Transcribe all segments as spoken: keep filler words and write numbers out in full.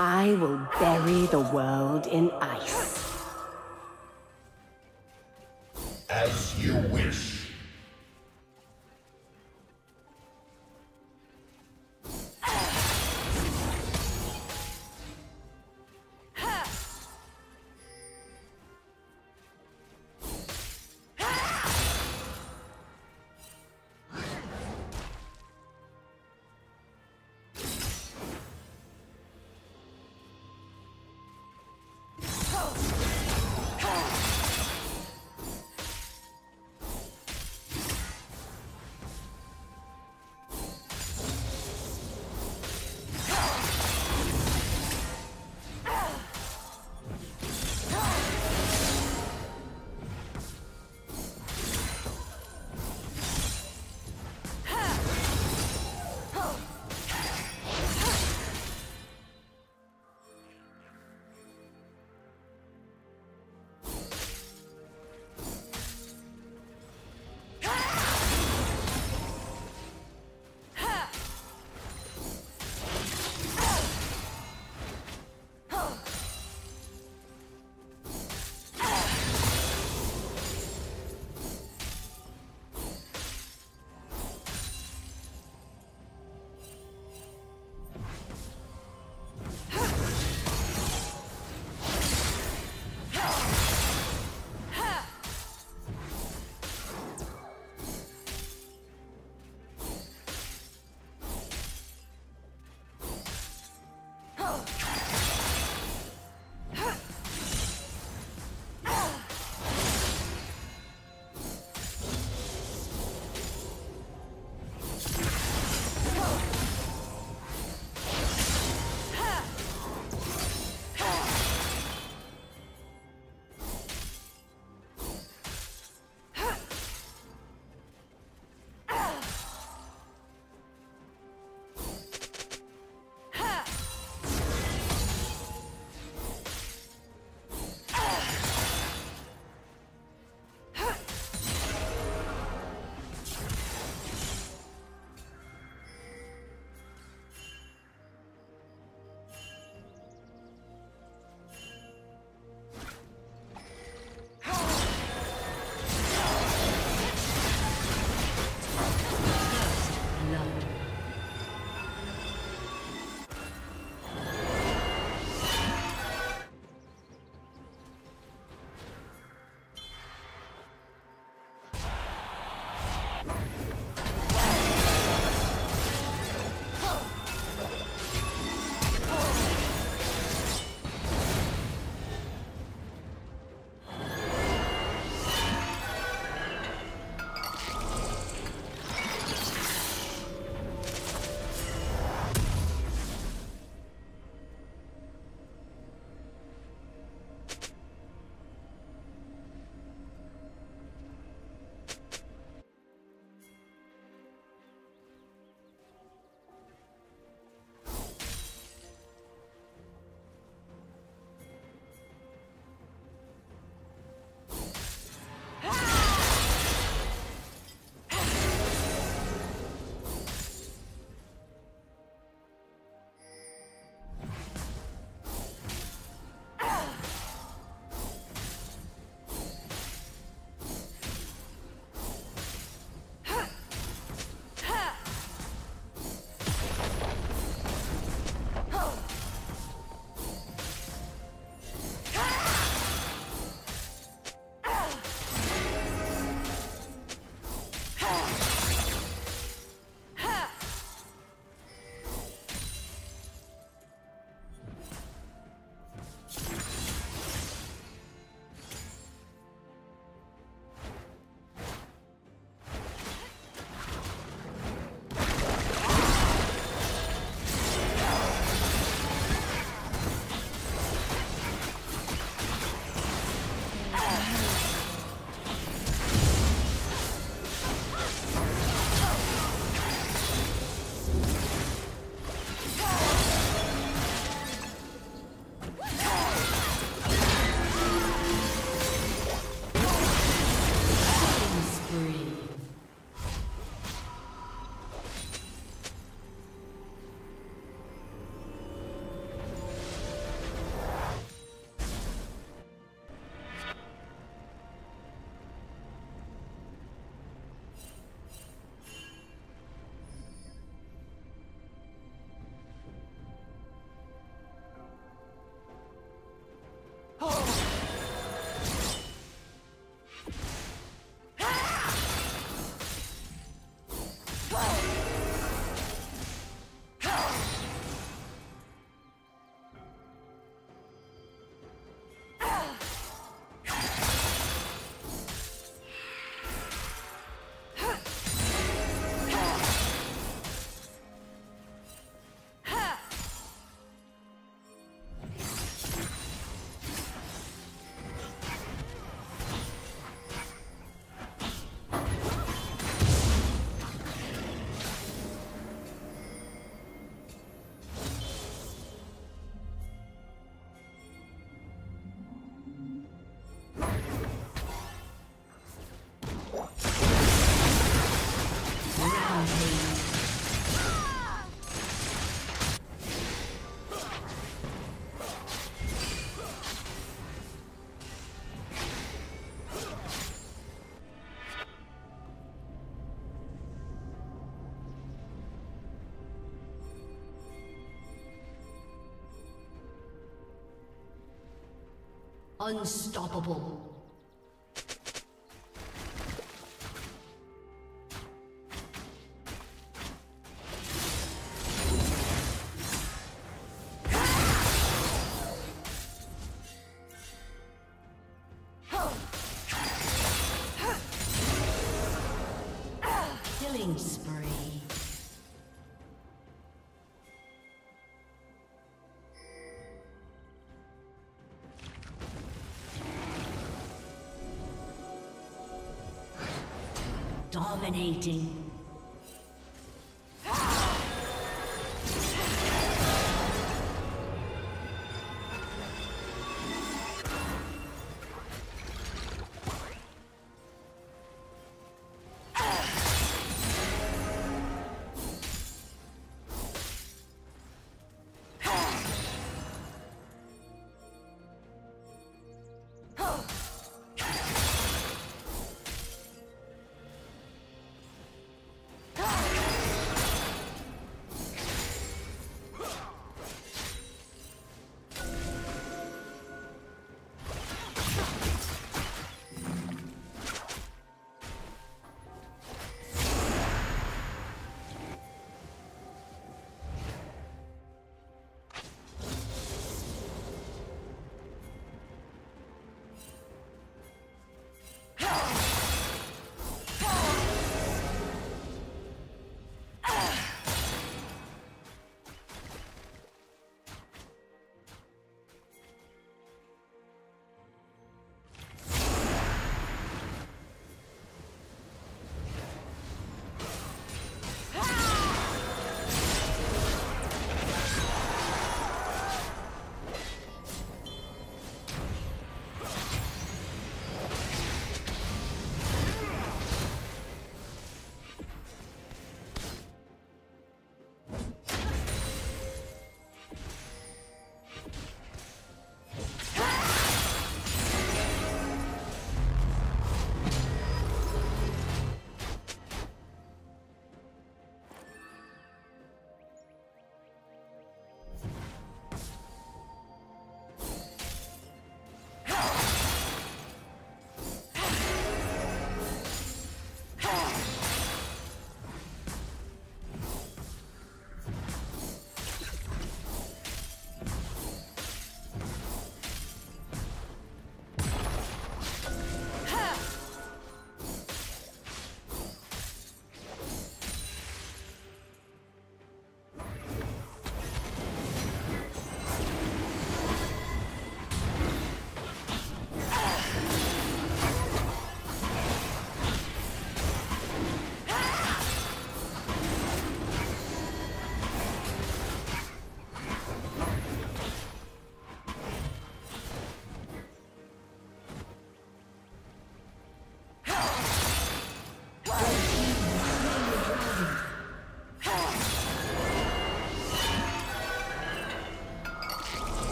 I will bury the world in ice. As you wish. Unstoppable. Dominating.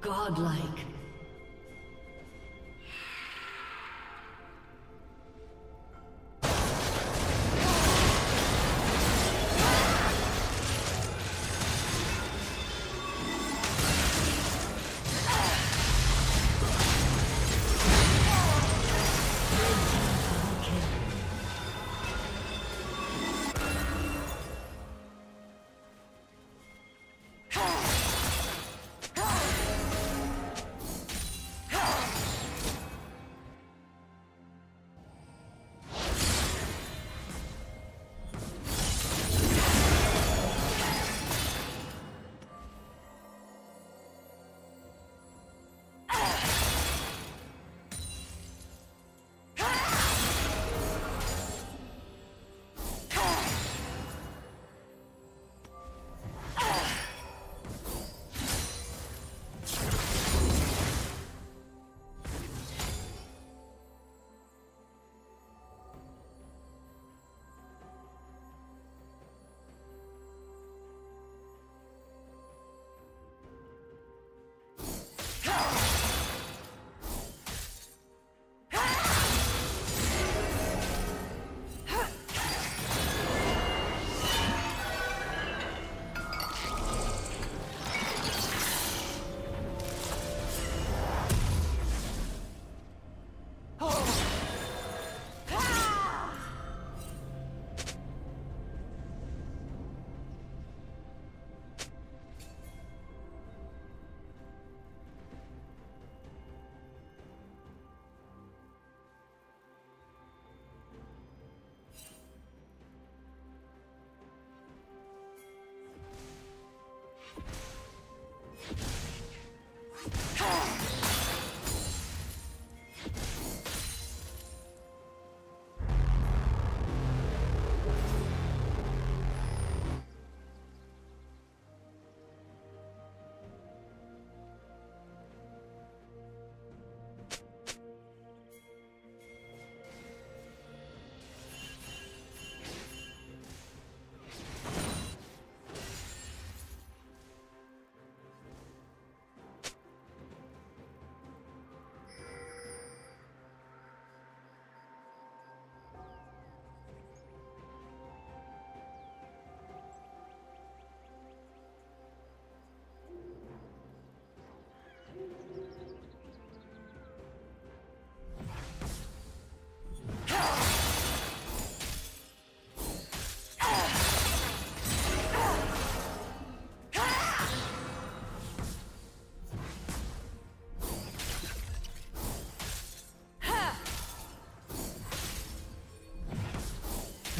Godlike.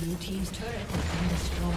Blue team's turret has been destroyed.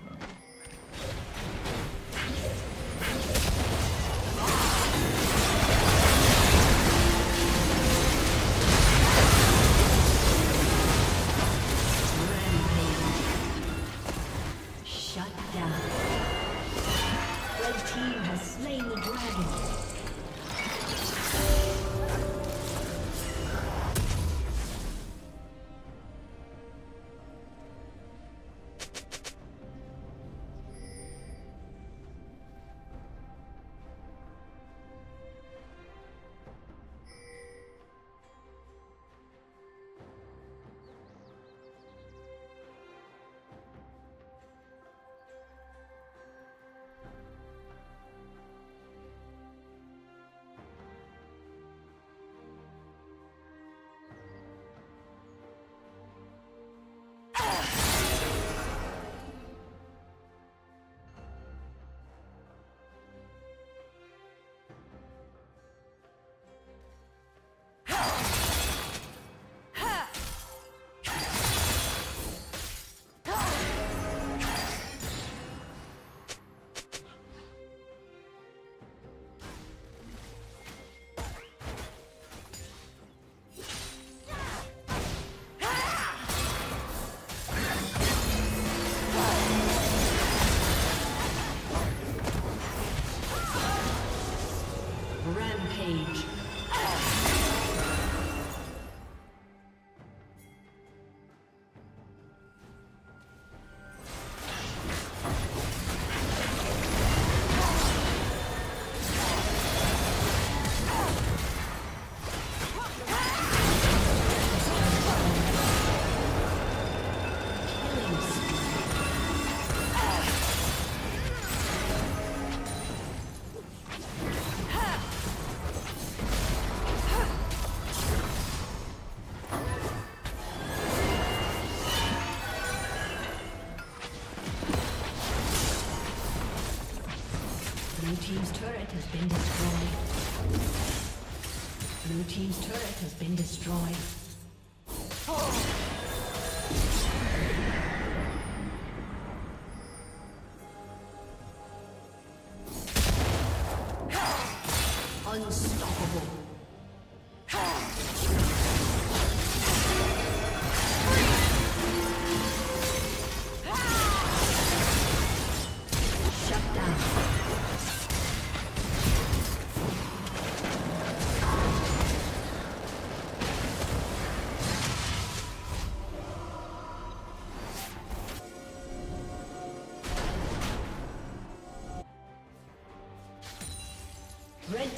Blue team's turret has been destroyed. Blue team's turret has been destroyed. Red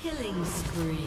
Killing spree.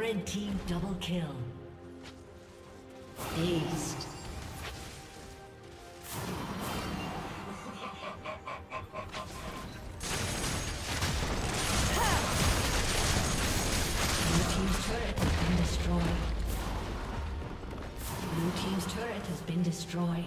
Red team double kill. Aced. Blue team's turret has been destroyed. Blue team's turret has been destroyed.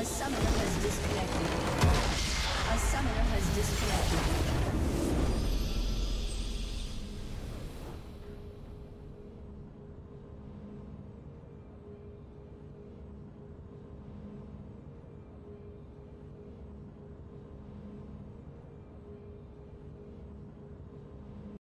A summoner has disconnected. A summoner has disconnected.